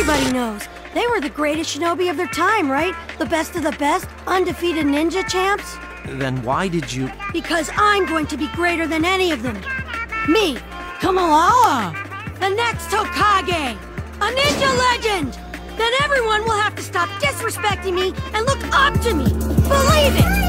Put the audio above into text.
Everybody knows. They were the greatest shinobi of their time, right? The best of the best, undefeated ninja champs? Then why did you... Because I'm going to be greater than any of them. Me, Kumalala, the next Hokage, a ninja legend! Then everyone will have to stop disrespecting me and look up to me. Believe it!